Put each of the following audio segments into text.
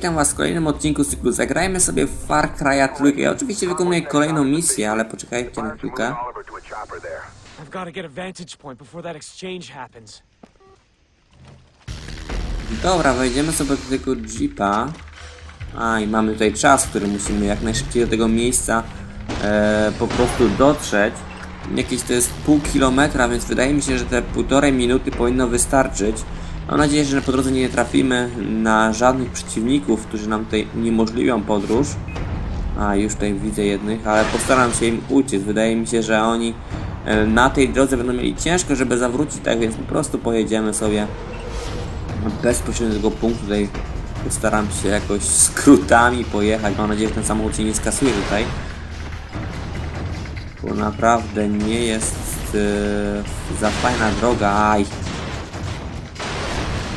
witam was w kolejnym odcinku z cyklu Zagrajmy sobie w Far Cry'a 3. Ja oczywiście wykonuję kolejną misję, ale poczekajcie na chwilkę. Dobra, wejdziemy sobie do tego jeepa. I mamy tutaj czas, który musimy jak najszybciej do tego miejsca po prostu dotrzeć. Jakieś to jest pół kilometra, więc wydaje mi się, że te półtorej minuty powinno wystarczyć. Mam nadzieję, że po drodze nie trafimy na żadnych przeciwników, którzy nam tutaj uniemożliwią podróż. Już tutaj widzę jednych, ale postaram się im uciec. Wydaje mi się, że oni na tej drodze będą mieli ciężko, żeby zawrócić, tak więc po prostu pojedziemy sobie bezpośrednio do tego punktu. Tutaj postaram się jakoś skrótami pojechać. Mam nadzieję, że ten samochód się nie skasuje tutaj. Bo naprawdę nie jest za fajna droga.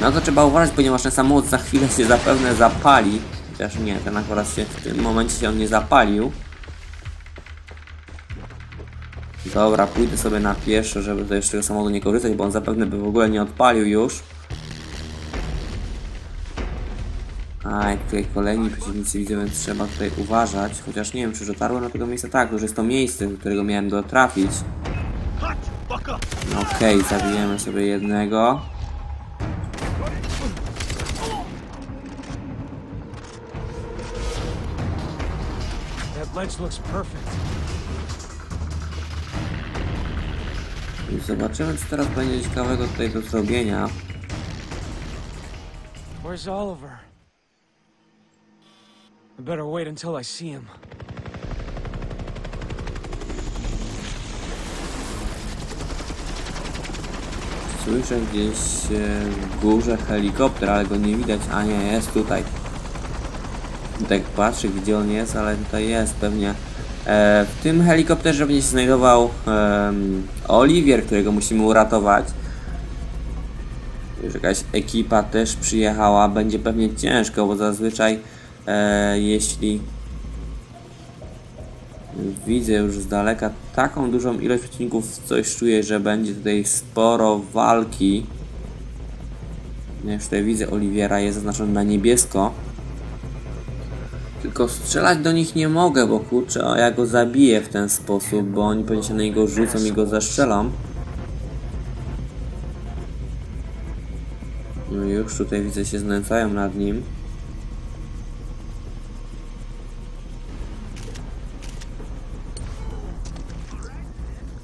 No to trzeba uważać, ponieważ ten samochód za chwilę się zapewne zapali. Chociaż nie, ten akurat się w tym momencie on nie zapalił. Dobra, pójdę sobie na pieszo, żeby to jeszcze tego samochodu nie korzystać, bo on zapewne by w ogóle nie odpalił już. Tutaj kolejni przeciwnicy widzę, więc trzeba tutaj uważać. Chociaż nie wiem, czy dotarłem do tego miejsca. Tak, to już jest to miejsce, do którego miałem dotrafić. Okej, zabijemy sobie jednego. I zobaczymy, co teraz będzie ciekawego tutaj do zrobienia. Słyszę gdzieś w górze helikopter, ale go nie widać. Nie, jest tutaj. Tak patrzę, gdzie on jest, ale tutaj jest pewnie. W tym helikopterze będzie się znajdował Oliwier, którego musimy uratować. Już jakaś ekipa też przyjechała. Będzie pewnie ciężko, bo zazwyczaj jeśli widzę już z daleka taką dużą ilość przeciwników, coś czuję, że będzie tutaj sporo walki. Ja już tutaj widzę Oliwiera, jest zaznaczony na niebiesko. Tylko strzelać do nich nie mogę, bo kurczę, ja go zabiję w ten sposób, bo oni pewnie się na niego rzucą i go zastrzelą. No już tutaj widzę, się znęcają nad nim.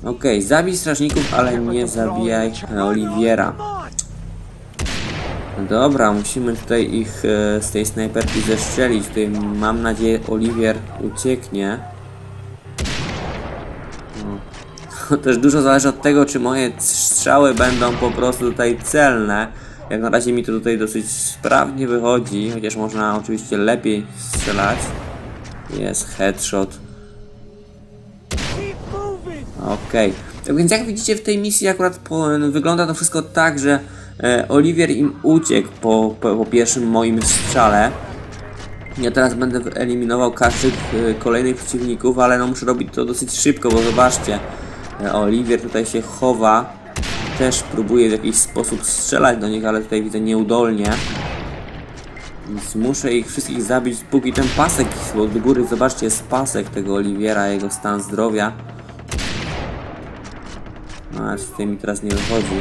Okej, zabij strażników, ale nie zabijaj Oliwiera. Dobra, musimy tutaj ich z tej snajperki zestrzelić. Tutaj mam nadzieję Oliwier ucieknie. To też dużo zależy od tego, czy moje strzały będą po prostu tutaj celne. Jak na razie mi to tutaj dosyć sprawnie wychodzi, chociaż można oczywiście lepiej strzelać. Jest headshot. Okej. Tak więc jak widzicie, w tej misji akurat wygląda to wszystko tak, że Oliwier im uciekł po pierwszym moim strzale. Ja teraz będę eliminował każdych kolejnych przeciwników, ale no muszę robić to dosyć szybko, bo zobaczcie, Oliwier tutaj się chowa. Też próbuję w jakiś sposób strzelać do nich, ale tutaj widzę nieudolnie. Więc muszę ich wszystkich zabić, póki ten pasek, bo do góry zobaczcie, jest pasek tego Oliwiera, jego stan zdrowia. Z tym mi teraz nie wychodzi.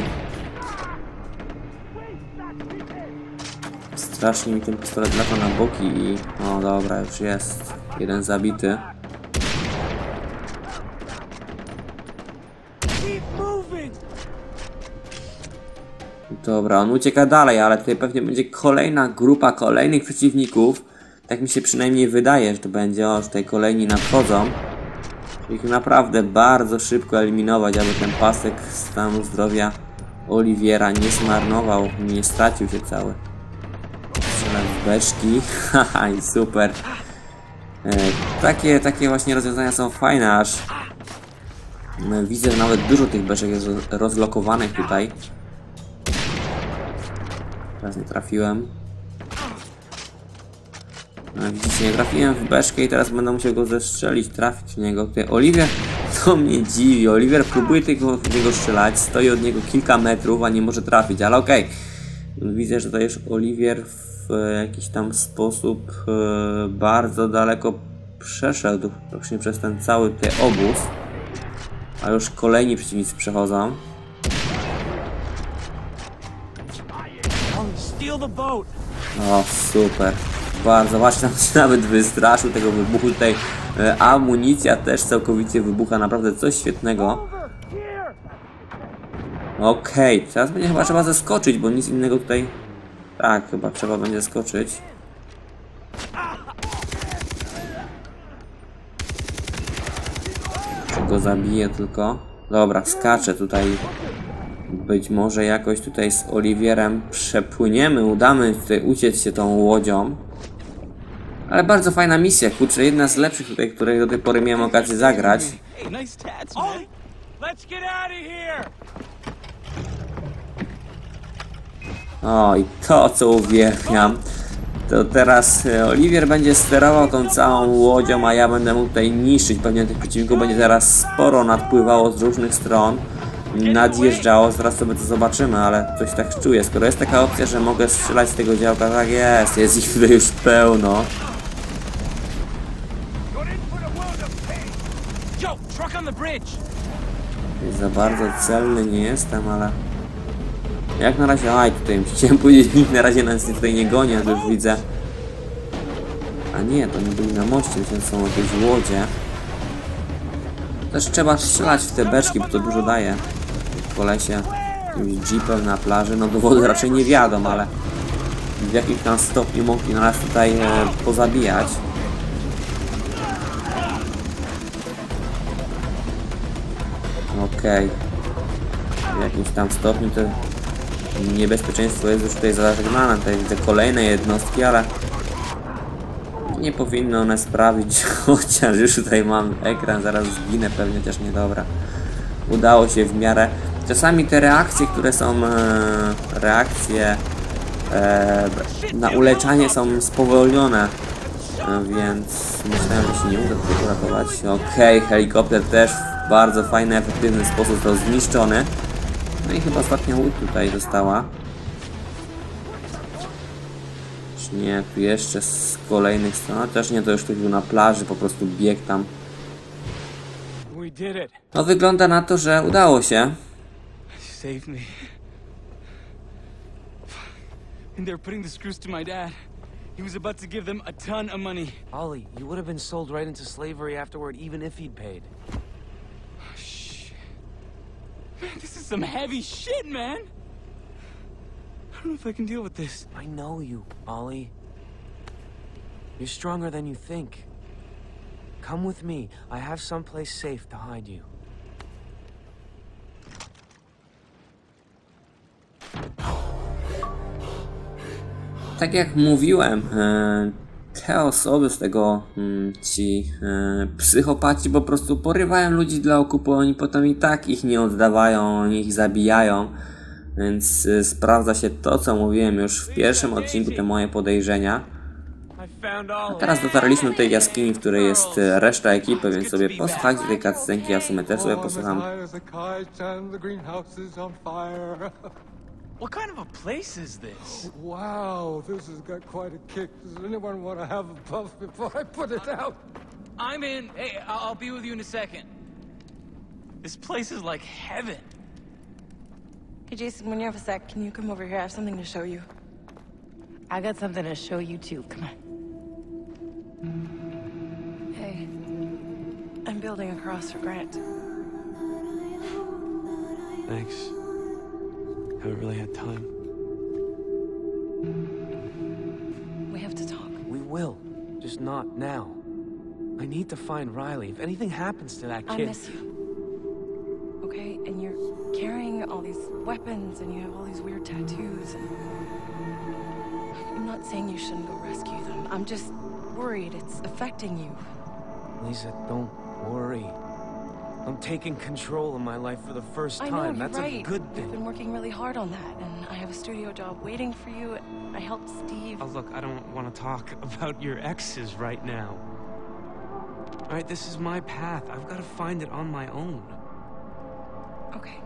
Strasznie mi ten pistolet lata na boki i... O dobra, już jest. Jeden zabity. Dobra, on ucieka dalej, ale tutaj pewnie będzie kolejna grupa kolejnych przeciwników. Tak mi się przynajmniej wydaje, że to będzie. O, tutaj kolejni nadchodzą. Ich naprawdę bardzo szybko eliminować, aby ten pasek stanu zdrowia Oliwiera nie zmarnował, nie stracił się cały. Strzelam w beczki, haha, i super. Takie właśnie rozwiązania są fajne, aż widzę, że nawet dużo tych beczek jest rozlokowanych tutaj. Teraz nie trafiłem. Widzicie, nie trafiłem w beczkę i teraz będę musiał go zestrzelić, trafić w niego. Tutaj Oliwier, to mnie dziwi, Oliwier próbuje tego strzelać, stoi od niego kilka metrów, a nie może trafić, ale okej. Widzę, że to już Oliwier w jakiś tam sposób bardzo daleko przeszedł praktycznie przez ten cały obóz, a już kolejni przeciwnicy przechodzą. O, super. Bardzo, właśnie tam się nawet wystraszył tego wybuchu. Tutaj amunicja też całkowicie wybucha, naprawdę coś świetnego. Okej, teraz będzie chyba trzeba zeskoczyć, bo nic innego tutaj... Tak, chyba trzeba będzie skoczyć. Czy go zabiję tylko? Dobra, skaczę tutaj. Być może jakoś tutaj z Oliwierem przepłyniemy, udamy tutaj uciec się tą łodzią. Ale bardzo fajna misja, kurczę, jedna z lepszych tutaj, której do tej pory miałem okazję zagrać. O, i to co uwielbiam, to teraz Oliwier będzie sterował tą całą łodzią, a ja będę mógł tutaj niszczyć. Pewnie tych przeciwników będzie teraz sporo nadpływało z różnych stron, nadjeżdżało, zaraz sobie to zobaczymy, ale coś tak czuję. Skoro jest taka opcja, że mogę strzelać z tego działka, tak jest, jest ich tutaj już pełno. Za bardzo celny nie jestem, ale... Jak na razie, aj tutaj chciałem powiedzieć, nikt na razie nas tutaj nie goni, ale już widzę. A nie, to nie byli na moście, to są jakieś łodzie. Też trzeba strzelać w te beczki, bo to dużo daje. W kolesie, jakimś jeepem na plaży, no do wody raczej nie wiadomo, ale w jakimś tam stopniu mogli nas tutaj pozabijać. Okej. W jakimś tam stopniu to niebezpieczeństwo jest już tutaj zażegnane. Tutaj widzę kolejne jednostki, ale nie powinno one sprawić, chociaż już tutaj mam ekran, zaraz zginę pewnie, też niedobra. Udało się w miarę. Czasami te reakcje, które są reakcje na uleczanie są spowolnione, więc myślałem, że się nie uda tutaj uratować. Okej, helikopter też w bardzo fajny, efektywny sposób został zniszczony. No i chyba ostatnia łódź tutaj została. Czy nie, tu jeszcze z kolejnych stron, też nie, to już tu był na plaży, po prostu bieg tam. No wygląda na to, że udało się. Man, this is some heavy shit, man! I don't know if I can deal with this. I know you, Ollie. You're stronger than you think. Come with me. I have someplace safe to hide you. Tak jak mówiłem, te osoby z tego, ci psychopaci po prostu porywają ludzi dla okupu, oni potem i tak ich nie oddawają, oni ich zabijają, więc sprawdza się to, co mówiłem już w pierwszym odcinku, te moje podejrzenia. A teraz dotarliśmy do tej jaskini, w której jest reszta ekipy, więc sobie posłuchajcie tej cutscenki, ja w sumie też sobie posłucham. What kind of a place is this? Wow, this has got quite a kick. Does anyone want to have a puff before I put it out? I'm in. Hey, I'll be with you in a second. This place is like heaven. Hey, Jason, when you have a sec, can you come over here? I have something to show you. I got something to show you, too. Come on. Hey, I'm building a cross for Grant. Thanks. I haven't really had time. We have to talk. We will. Just not now. I need to find Riley. If anything happens to that kid... I miss you. Okay? And you're carrying all these weapons, and you have all these weird tattoos, and... I'm not saying you shouldn't go rescue them. I'm just worried it's affecting you. Lisa, don't worry. I'm taking control of my life for the first time. I know, that's right. A good thing. I've been working really hard on that, and I have a studio job waiting for you. I helped Steve. Oh, look, I don't want to talk about your exes right now. All right, this is my path. I've got to find it on my own. Okay.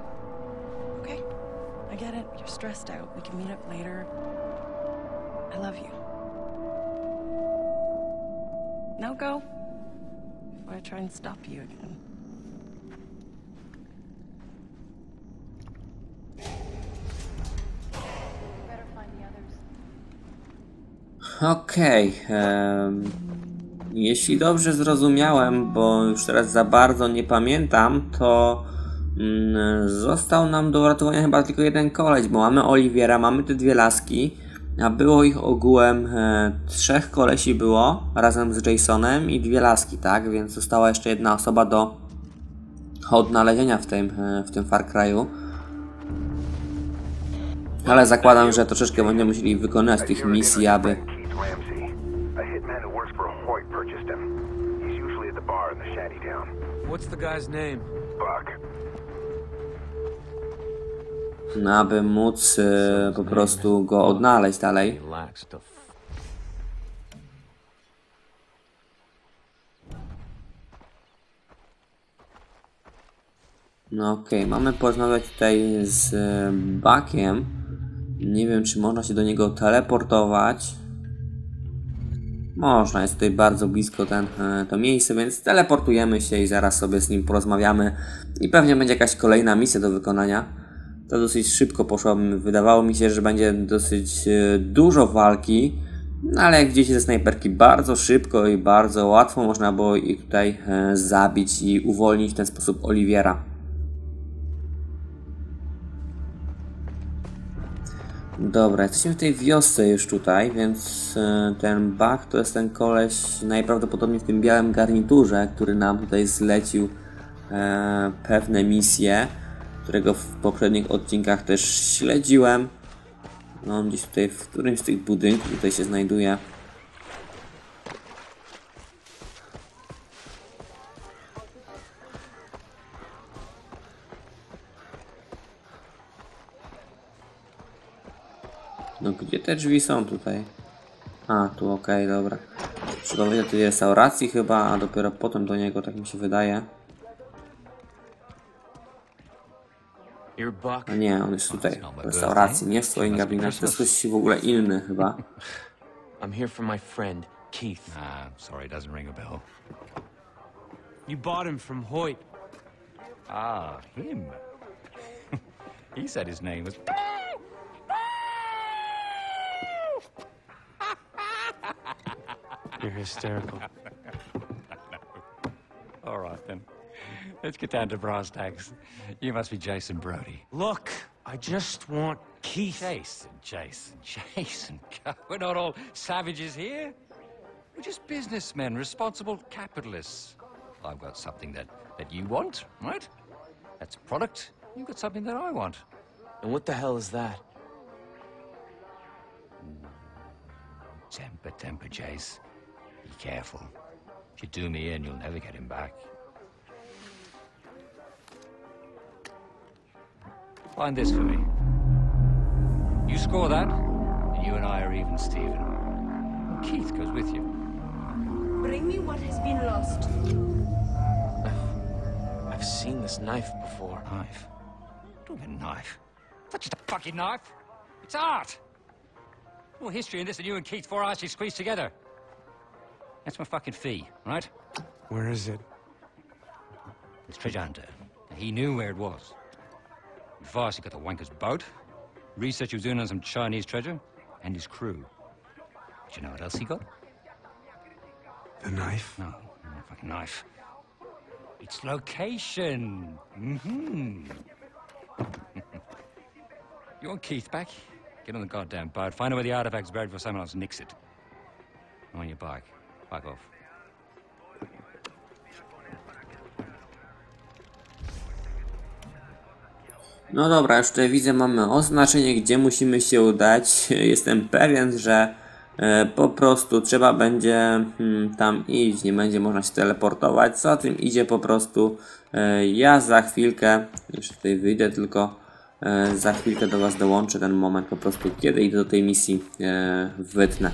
Okay. I I get it. You're stressed out. We can meet up later. I love you. Now go. Before I try and stop you again. Okej, jeśli dobrze zrozumiałem, bo już teraz za bardzo nie pamiętam, to został nam do uratowania chyba tylko jeden koleś, bo mamy Oliwiera, mamy te dwie laski, a było ich ogółem trzech kolesi było, razem z Jasonem i dwie laski, tak? Więc została jeszcze jedna osoba do odnalezienia w tym Far Cry'u. Ale zakładam, że troszeczkę będziemy musieli wykonać tych misji, aby... Ramsey, a hitman who works for Hoyt, purchased him. He's usually at the bar in the Shantytown. What's the guy's name? Buck. No, aby móc po prostu go odnaleźć dalej. No okej, mamy porozmawiać tutaj z Buckiem. Nie wiem, czy można się do niego teleportować. Można, jest tutaj bardzo blisko to miejsce, więc teleportujemy się i zaraz sobie z nim porozmawiamy. I pewnie będzie jakaś kolejna misja do wykonania. To dosyć szybko poszło. Wydawało mi się, że będzie dosyć dużo walki. No ale jak widzicie, ze snajperki bardzo szybko i bardzo łatwo można było ich tutaj zabić i uwolnić w ten sposób Oliwiera. Dobra, jesteśmy w tej wiosce już tutaj, więc ten Buck to jest ten koleś najprawdopodobniej w tym białym garniturze, który nam tutaj zlecił pewne misje, którego w poprzednich odcinkach też śledziłem. No, on gdzieś tutaj w którymś z tych budynków tutaj się znajduje. No gdzie te drzwi są tutaj? A, tu okej, dobra. Trzeba wejść do tej restauracji chyba, a dopiero potem do niego, tak mi się wydaje. A nie, on jest tutaj, w restauracji, nie w swoim gabinecie. To jest ktoś w ogóle inny chyba. I'm here for my friend, Keith. Sorry, doesn't ring a bell. You bought him from Hoyt. Ah, him. He said his name was... You're hysterical. All right, then. Let's get down to brass tacks. You must be Jason Brody. Look, I just want Keith. Jason. We're not all savages here. We're just businessmen, responsible capitalists. I've got something that you want, right? That's a product. You've got something that I want. And what the hell is that? Temper, Jace. Be careful. If you do me in, you'll never get him back. Find this for me. You score that, and you and I are even, Steven. Keith goes with you. Bring me what has been lost. I've seen this knife before. Knife? Don't get a knife. It's not just a fucking knife. It's art. More history in this than you and Keith 4 hours you squeezed together. That's my fucking fee, right? Where is it? It's treasure hunter. And he knew where it was. Advice, he got the wanker's boat, research he was doing on some Chinese treasure, and his crew. Do you know what else he got? The knife? No, not a fucking knife. Its location. You want Keith back? Get on the goddamn boat, find out where the artifact's buried before someone else nicks it. On your bike. Fuck off. No dobra, już tutaj widzę, mamy oznaczenie, gdzie musimy się udać. Jestem pewien, że po prostu trzeba będzie tam iść, nie będzie można się teleportować. Za tym idzie po prostu ja za chwilkę, jeszcze tutaj wyjdę tylko. Za chwilkę do was dołączę ten moment, po prostu kiedy idę do tej misji wytnę.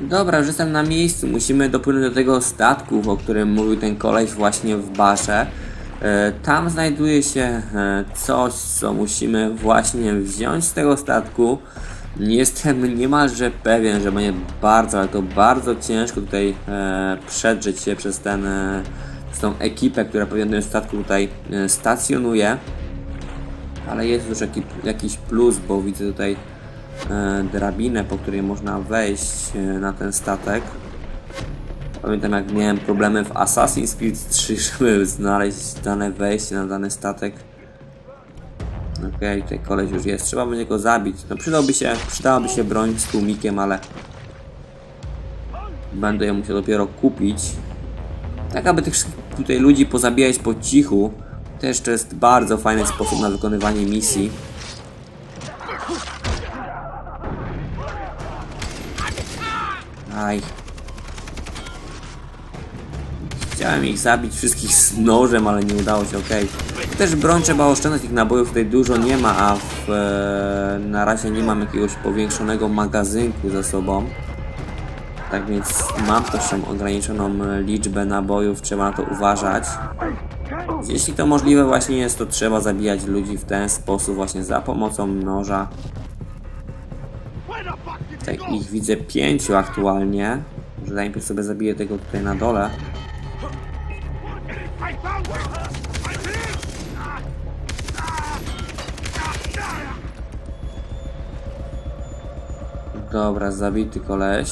Dobra, już jestem na miejscu. Musimy dopłynąć do tego statku, o którym mówił ten koleś właśnie w barze. Tam znajduje się coś, co musimy właśnie wziąć z tego statku. Jestem niemalże pewien, że będzie bardzo, ale to bardzo ciężko tutaj przedrzeć się przez ten, tą ekipę, która po jednym statku tutaj stacjonuje. Ale jest już jakiś plus, bo widzę tutaj drabinę, po której można wejść na ten statek. Pamiętam, jak miałem problemy w Assassin's Creed 3, żeby znaleźć dane wejście na dany statek. Okej, tutaj koleś już jest. Trzeba będzie go zabić. No przydałaby się broń z tłumikiem, ale będę ją musiał dopiero kupić. Tak, aby tych tutaj ludzi pozabijać po cichu. Też to jest bardzo fajny sposób na wykonywanie misji. Aj. Chciałem ich zabić wszystkich z nożem, ale nie udało się, okej. Też broń trzeba oszczędzać, tych nabojów tutaj dużo nie ma, a na razie nie mam jakiegoś powiększonego magazynku za sobą. Tak więc mam też ograniczoną liczbę nabojów, trzeba na to uważać. Jeśli to możliwe właśnie jest, to trzeba zabijać ludzi w ten sposób właśnie za pomocą noża. Tak, ich widzę 5 aktualnie. Może najpierw sobie zabiję tego tutaj na dole. Dobra, zabity koleś.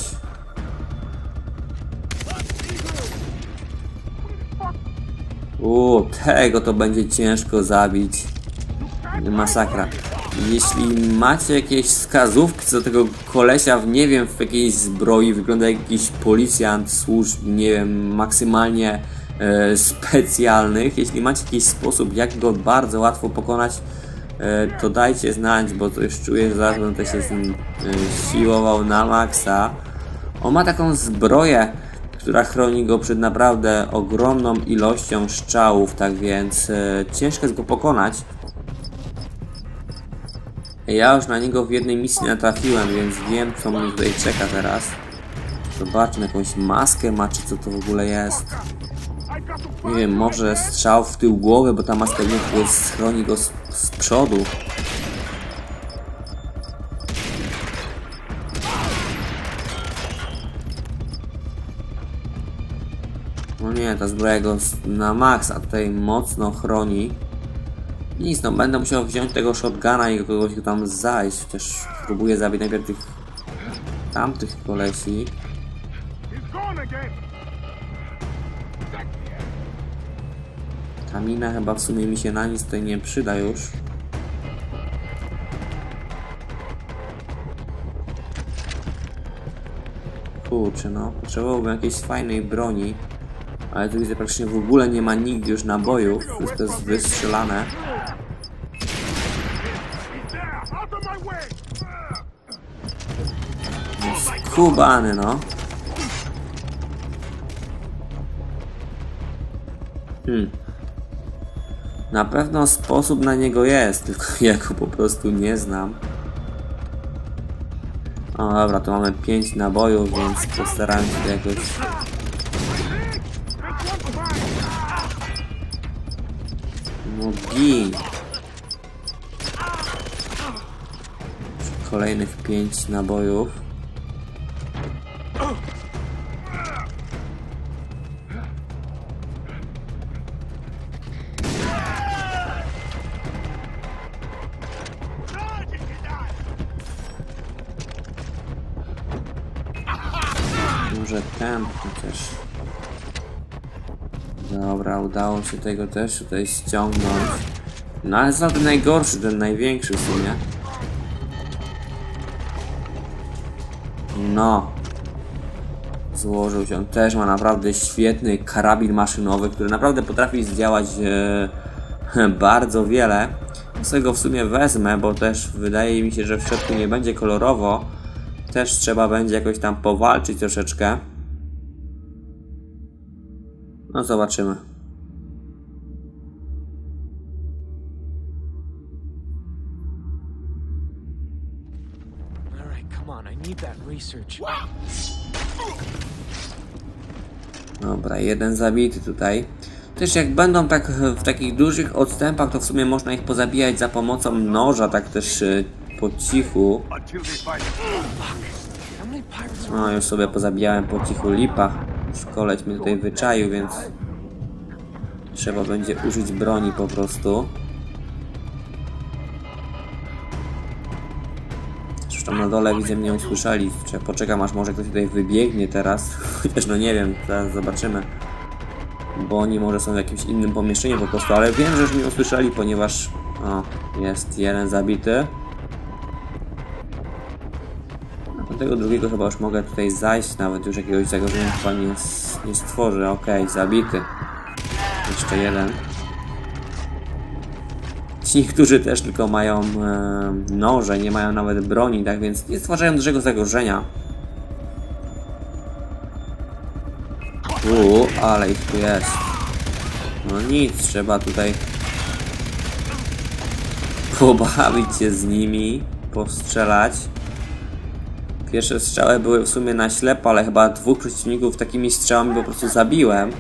Tego to będzie ciężko zabić. Masakra. Jeśli macie jakieś wskazówki co tego kolesia, nie wiem, w jakiejś zbroi, wygląda jak jakiś policjant służb, nie wiem, maksymalnie specjalnych. Jeśli macie jakiś sposób, jak go bardzo łatwo pokonać, to dajcie znać, bo to już czuję, że zaraz będę się z nim siłował na maksa. On ma taką zbroję, która chroni go przed naprawdę ogromną ilością strzałów, tak więc ciężko jest go pokonać. Ja już na niego w jednej misji natrafiłem, więc wiem, co mnie tutaj czeka teraz. Zobaczmy, jakąś maskę ma, czy co to w ogóle jest. Nie wiem, może strzał w tył głowy, bo ta maska nie schroni go z przodu. No nie, ta zbroja go na max, a tutaj mocno chroni. Nic, no będę musiał wziąć tego shotguna i kogoś tam zajść. Chociaż próbuję zabić najpierw tych tamtych kolesi. Ta mina chyba w sumie mi się na nic tutaj nie przyda już. Kurczę, no, potrzebowałbym jakiejś fajnej broni. Ale tu widzę, praktycznie w ogóle nie ma nigdy już nabojów. Wszystko jest wystrzelane. Skubany, no. Na pewno sposób na niego jest, tylko ja go po prostu nie znam. O dobra, to mamy 5 nabojów, więc postaram się jakoś... No gin! Kolejnych 5 nabojów. Może ten chociaż. Dobra, udało się tego też tutaj ściągnąć. No ale za ten najgorszy, ten największy w sumie. No. Złożył się. On też ma naprawdę świetny karabin maszynowy, który naprawdę potrafi zdziałać bardzo wiele. Ja sobie go w sumie wezmę, bo też wydaje mi się, że w środku nie będzie kolorowo. Też trzeba będzie jakoś tam powalczyć troszeczkę. No zobaczymy. All right, come on, I need that research. Wow. Dobra, jeden zabity tutaj. Też jak będą tak w takich dużych odstępach, to w sumie można ich pozabijać za pomocą noża, tak też po cichu. No, już sobie pozabijałem po cichu lipa. Szkoleć mnie tutaj wyczaił, więc trzeba będzie użyć broni po prostu. Zresztą na dole widzę, mnie usłyszeli. Poczekam, aż może ktoś tutaj wybiegnie teraz. Chociaż no nie wiem, zaraz zobaczymy. Bo oni może są w jakimś innym pomieszczeniu po prostu, ale wiem, że już mnie usłyszeli, ponieważ... O, jest jeden zabity. A tego drugiego chyba już mogę tutaj zajść, nawet już jakiegoś zagrożenia chyba nie stworzę. Okej, zabity. Jeszcze jeden. Ci, którzy też tylko mają noże, nie mają nawet broni, tak więc nie stwarzają dużego zagrożenia. Ale ich tu jest. No nic, trzeba tutaj pobawić się z nimi, postrzelać. Pierwsze strzały były w sumie na ślepo, ale chyba dwóch przeciwników takimi strzałami po prostu zabiłem.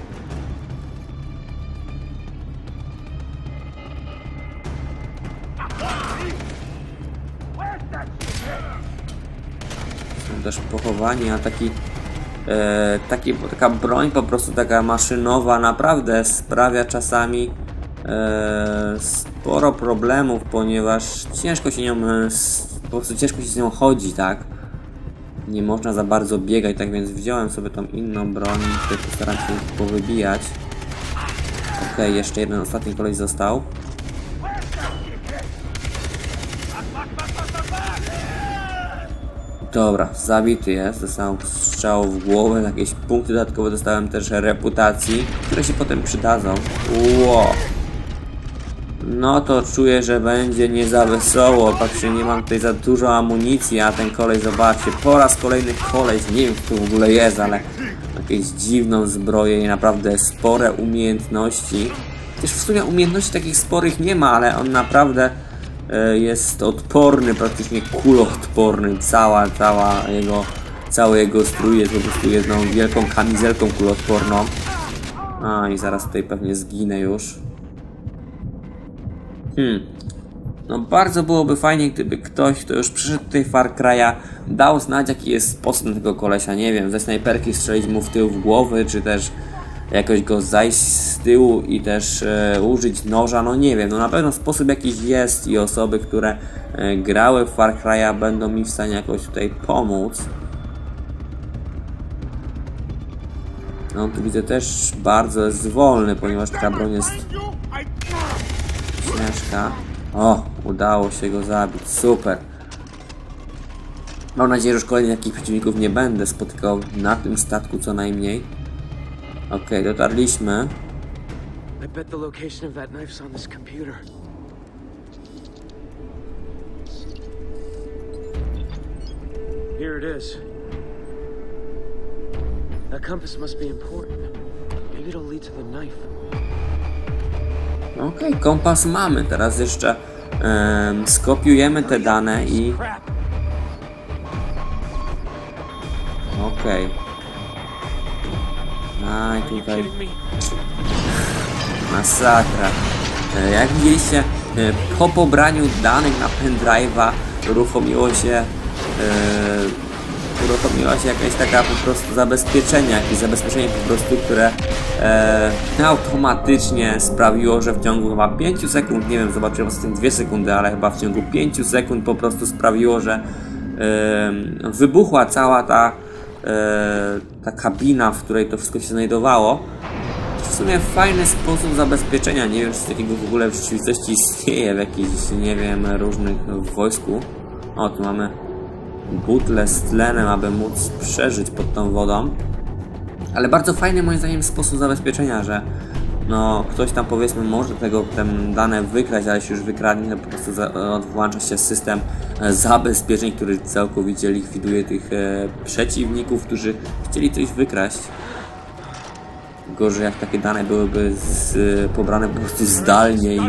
Są też pochowani, a taki... taka broń po prostu taka maszynowa naprawdę sprawia czasami sporo problemów, ponieważ ciężko się nią po prostu ciężko się z nią chodzi, tak? Nie można za bardzo biegać, tak więc wziąłem sobie tą inną broń, tutaj postaram się powybijać. Okej, jeszcze jeden ostatni koleś został. Dobra, zabity jest, dostałem strzał w głowę, jakieś punkty dodatkowe dostałem też reputacji, które się potem przydadzą. Ło! No to czuję, że będzie nie za wesoło, patrzcie, nie mam tutaj za dużo amunicji, a ten koleś, zobaczcie, po raz kolejny koleś, nie wiem kto w ogóle jest, ale jakieś dziwną zbroję i naprawdę spore umiejętności. Też w sumie umiejętności takich sporych nie ma, ale on naprawdę... jest odporny, praktycznie kuloodporny, cały jego strój jest po prostu jedną wielką kamizelką kuloodporną. A i zaraz tutaj pewnie zginę już. No bardzo byłoby fajnie, gdyby ktoś, kto już przyszedł do tej Far Cry'a, dał znać, jaki jest sposób tego kolesia, nie wiem, ze snajperki strzelić mu w tył w głowy, czy też jakoś go zajść z tyłu i też użyć noża, no nie wiem, no na pewno sposób jakiś jest i osoby, które grały w Far Cry'a będą mi w stanie jakoś tutaj pomóc. No tu widzę też bardzo jest wolny, ponieważ ta broń jest ciężka. O, udało się go zabić, super. Mam nadzieję, że już kolejnych takich przeciwników nie będę spotykał na tym statku co najmniej. Okej, dotarliśmy. Okej, kompas mamy. Teraz jeszcze skopiujemy te dane i... Okej. Aj, tutaj masakra. Jak widzieliście, po pobraniu danych na pendrive'a uruchomiła się jakaś taka po prostu jakieś zabezpieczenie po prostu, które automatycznie sprawiło, że w ciągu chyba 5 sekund, nie wiem, zobaczyłem ostatnio 2 sekundy, ale chyba w ciągu 5 sekund po prostu sprawiło, że wybuchła cała ta kabina, w której to wszystko się znajdowało. W sumie fajny sposób zabezpieczenia, nie wiem, czy takiego w ogóle w rzeczywistości istnieje, w jakichś, nie wiem, różnych w wojsku. O, tu mamy butlę z tlenem, aby móc przeżyć pod tą wodą. Ale bardzo fajny moim zdaniem sposób zabezpieczenia, że no, ktoś tam powiedzmy może te dane wykraść, ale się już wykradnie, to po prostu włącza się system zabezpieczeń, który całkowicie likwiduje tych przeciwników, którzy chcieli coś wykraść. Gorzej jak takie dane byłyby pobrane po prostu zdalnie i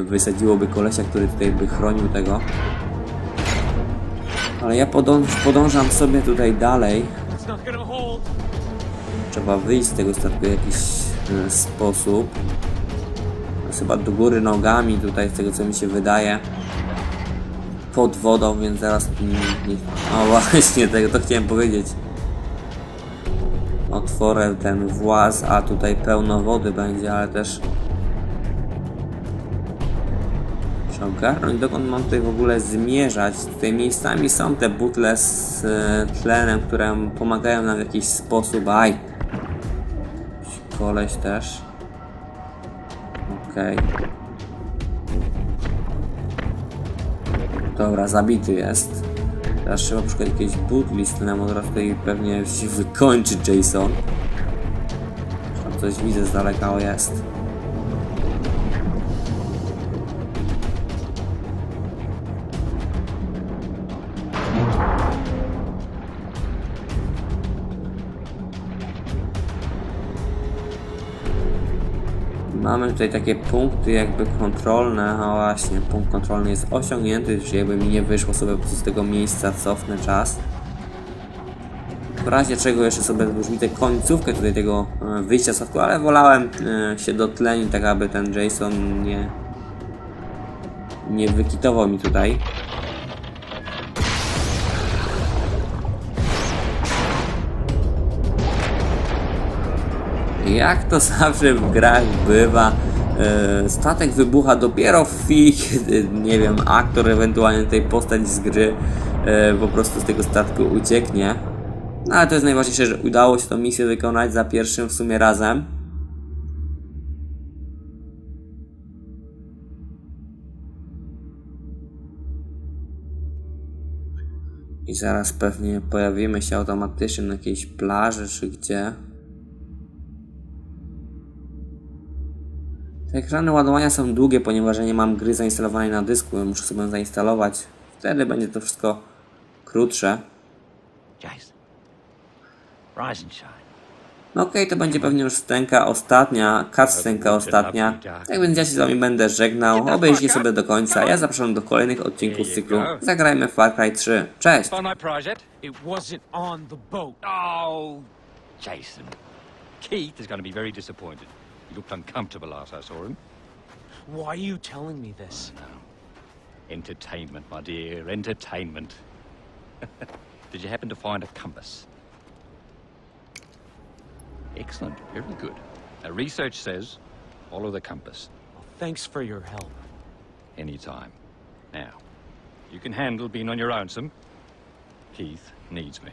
wysadziłoby kolesia, który tutaj by chronił tego. Ale ja podążam sobie tutaj dalej. Trzeba wyjść z tego statku w jakiś sposób. Chyba do góry nogami tutaj, z tego co mi się wydaje. Pod wodą, więc zaraz... O właśnie, tego to chciałem powiedzieć. Otworę ten właz, a tutaj pełno wody będzie, ale też... Muszę ogarnąć, dokąd mam tutaj w ogóle zmierzać. Tutaj miejscami są te butle z tlenem, które pomagają nam w jakiś sposób. Aj! Koleś też. Okej. Dobra, zabity jest. Teraz trzeba poszukać jakiejś butli z tlenem, od razu tutaj pewnie się wykończy Jason. Tam coś widzę z daleka, o jest. Mamy tutaj takie punkty jakby kontrolne, a właśnie, punkt kontrolny jest osiągnięty, czyli jakby mi nie wyszło sobie po prostu z tego miejsca, cofnę czas. W razie czego jeszcze sobie wróżbitę końcówkę tutaj tego wyjścia z statku, ale wolałem się dotlenić, tak aby ten Jason nie wykitował mi tutaj. Jak to zawsze w grach bywa, statek wybucha dopiero w chwili, kiedy, nie wiem, aktor, ewentualnie tej postać z gry po prostu z tego statku ucieknie. No ale to jest najważniejsze, że udało się tą misję wykonać za pierwszym w sumie razem. I zaraz pewnie pojawimy się automatycznie na jakiejś plaży czy gdzie. Ekrany ładowania są długie, ponieważ ja nie mam gry zainstalowanej na dysku. Muszę sobie ją zainstalować. Wtedy będzie to wszystko krótsze. No okej, to będzie pewnie już scenka ostatnia, cutscenka ostatnia. Tak więc ja się z wami będę żegnał. Obejrzyjcie sobie do końca. Ja zapraszam do kolejnych odcinków z cyklu Zagrajmy w Far Cry 3. Cześć! Jason. Keith is going to be very disappointed. He looked uncomfortable last I saw him. Why are you telling me this? Oh, no. Entertainment, my dear, entertainment. Did you happen to find a compass? Excellent, very good. Now, research says, follow the compass. Well, thanks for your help. Anytime. Now, you can handle being on your own, some. Keith needs me.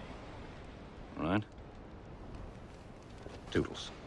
All right? Toodles.